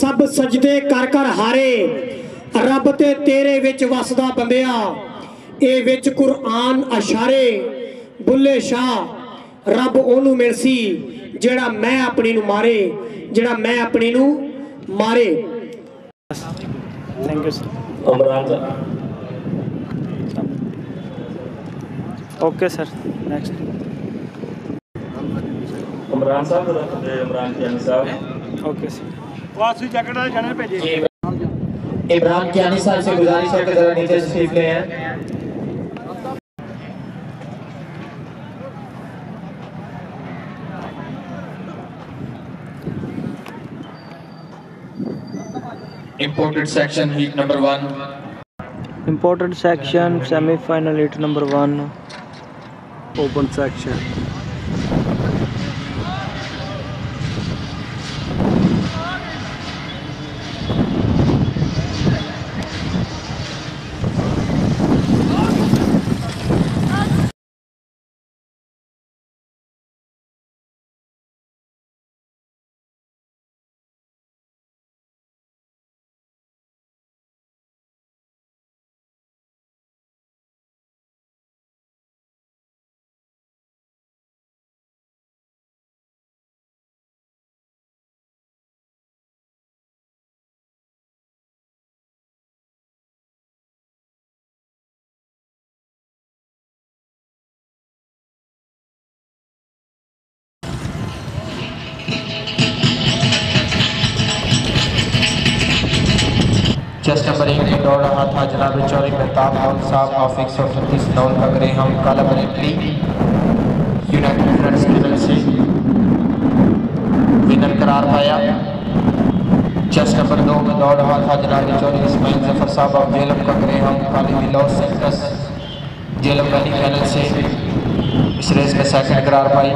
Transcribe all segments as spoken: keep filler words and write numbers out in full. सब सजदे कर कर हारे रब ते तेरे विच वसदा बंदिया ए विच कुरान अशारे बुल्ले शाह रब ओनू मिलसी जेड़ा मैं अपनी नू मारे जेड़ा मैं अपनी नू मारे। Thank you sir. Amran sir. Okay sir next. Amran साहब अमरान कियानी साहब। Okay sir. वासी जैकेट वाले जने भेजिए। इमरान कियानी साहब से गुजारिश है कि जरा नीचे तशरीफ ले आए। Imported section heat number one. Imported section semi-final heat number one. Open section. Chest number एक में दौड़ रहा था जनाब चौरी महताब साहब ऑफ एक सौ छत्तीस दौड़ लग रहे हम काला बरेटली यूनाइटेड फ्रेंड्स लेवल से विनर करार पाया। चेस्ट नंबर दो में दौड़ रहा था जनाब चौरी इस्माइल जफर साहब ऑफ जेलम लग रहे हम काली बिलॉस सेंटस जेलम वैली पैनल से इस रेस में सेकंड करार पाई।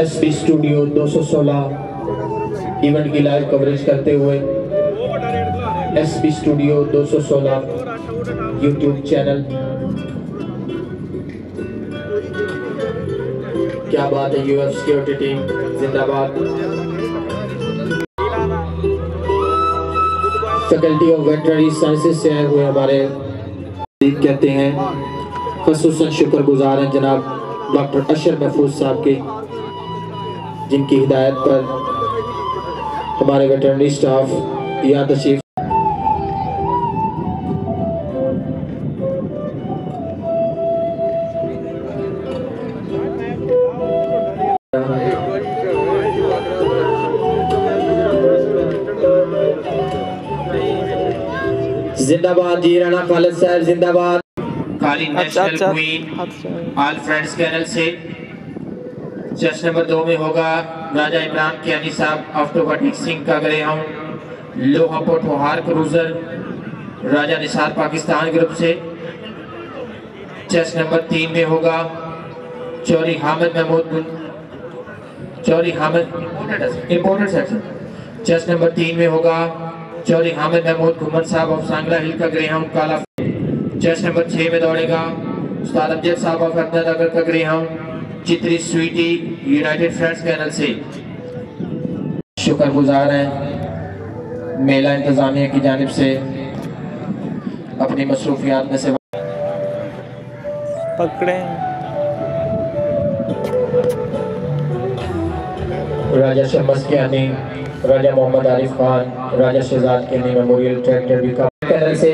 एसपी स्टूडियो दो सौ सोलह इवेंट की लाइव कवरेज करते हुए एसपी स्टूडियो दो सौ सोलह यूट्यूब चैनल। क्या बात है यूएफ सिक्योरिटी टीम जिंदाबाद। फैकल्टी ऑफ वेटरनरी साइंसेस से आए हुए हमारे कहते हैं खुसूसन शुक्रगुजार हैं जनाब डॉक्टर अशर महफूज साहब के जिनकी हिदायत पर हमारे वेटरनरी स्टाफ या तशरीफ। जिंदाबाद जी राना खालिद साहब जिंदाबाद। काली national queen all friends channel से चेस्ट नंबर दो में होगा राजा इमरान कियानी साहब ऑफ सिंह का गरे हम लोहापोट मोहार क्रूजर राजा निसार पाकिस्तान ग्रुप से। चेस्ट नंबर तीन में होगा चौरी हामिद महमूद चौरी Hamid important section. Chest number तीन में होगा चौरी हामिद महमूद घुमन साहब ऑफ सांगला हिल का गरे हम काला। चेस्ट नंबर छः में दौड़ेगा उस्ताद अफजल साहब ऑफ अहमदनगर का गरे हम चित्री स्वीटी यूनाइटेड फ्रेंड्स पैनल से। शुक्रगुजार हैं मेला इंतजामिया की जानिब से अपनी मसरूफियात में से पकड़े। राजा शमस कियानी राजा मोहम्मद आरिफ खान राजा शहजाद कियानी मेमोरियल ट्रैक्टर भी पैनल से।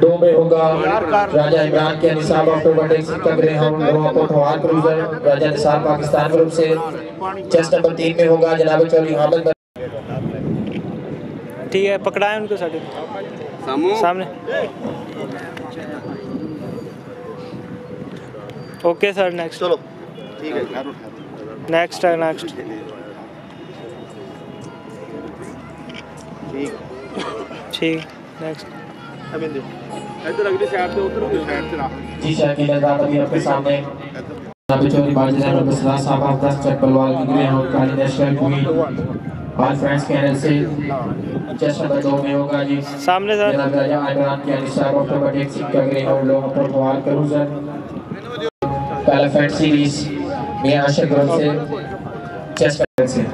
दो में होगा राजा इमरान कियानी साहब of cruiser Raja Nisar Pakistan group से। चेस्ट नंबर तीन में होगा जनाब चौधरी हामिद। ठीक है पकड़ाए उनको सामने। Okay sir next. चलो ठीक है नेक्स्ट है नेक्स्ट ठीक नेक्स्ट। इधर अगली साइड से उधर उधर साइड से जी शाकिल आजाद अभी आपके सामने जनाब चौधरी बाजीराव बसरा साहब ऑफ दस चक पलवाल निकले हैं Kali national queen all friends channel से। चेस्ट नंबर दो में होगा जी सामने सर जनाब राजा इमरान कियानी साहब ऑफ एक सिक्का ग्रे हम लोग पर सवाल करूं सर। कालाफैट सीरीज मियां आशिक ग्रुप से चेस पैटर्न से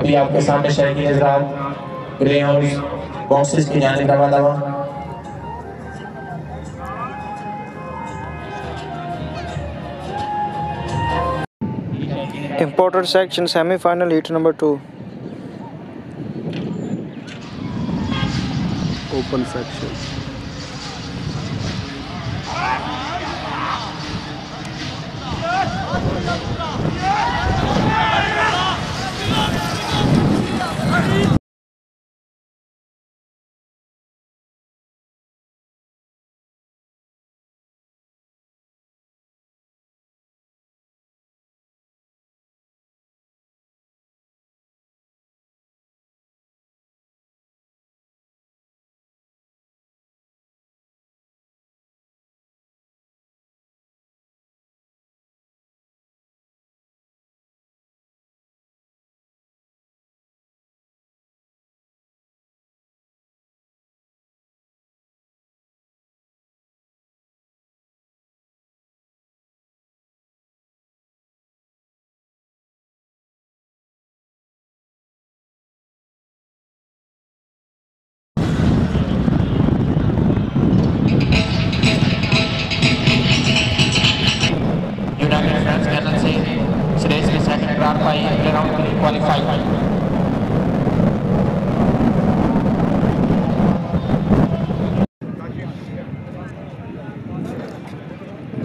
अभी आपके सामने शर्की हजरात ग्रे हाउस बॉक्सेस की जाने का वादा हुआ। Imported section semi-final heat number two. Open section.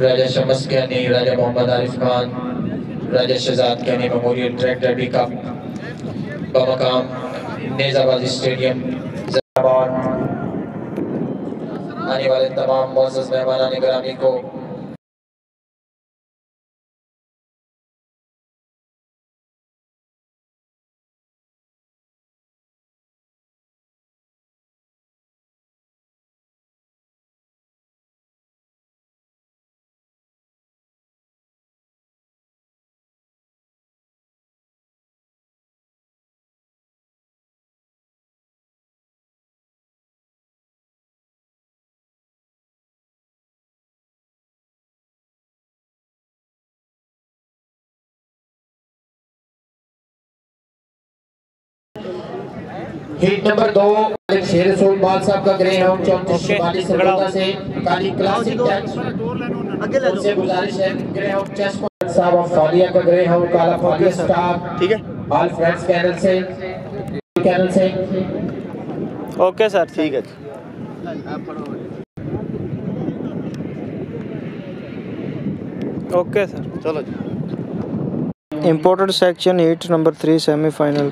Raja Shams Ghani, Raja Mohammad Arif Khan, Raja Shahzad Ghani memorial track derby cup बमकाम नेजाबाद स्टेडियम जलाबाद। आने वाले तमाम मौजूद मेहमान गिरामी को हीट नंबर दो शेर रसूल बाल साहब का ग्रे हाउंड चौंतीस चौवालीस सरगोदा से काली क्लासिक चेस से गुजारिश है। ग्रे हाउंड चेस साहब ऑफ फालिया का ग्रे हाउंड काला फालिया स्टाफ ठीक है बाल फ्रेंड्स कैनल से कैनल से ओके सर ठीक है। ओके सर चलो जी। Imported section heat number three semifinal.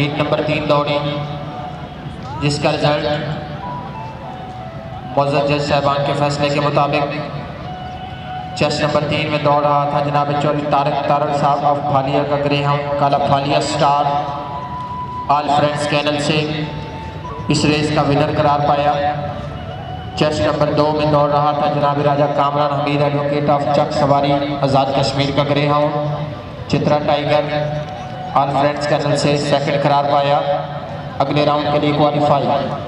Heat number तीन दौड़े जिसका रिजल्ट मौजूद जज साहबान के फैसले के मुताबिक चेस नंबर तीन में दौड़ रहा था जनाब चौधरी तारक तारक साहब ऑफ फालिया का ग्रे हाउंड काला फालिया स्टार ऑल फ्रेंड्स कैनल से इस रेस का विनर करार पाया। चेस नंबर दो में दौड़ रहा था जनाब राजा कामरान हमीद एडवोकेट ऑफ चक सवारी आज़ाद कश्मीर का greyhound Chitra tiger all friends kennel से सेकंड करार पाया। अगले राउंड के लिए क्वालिफाई।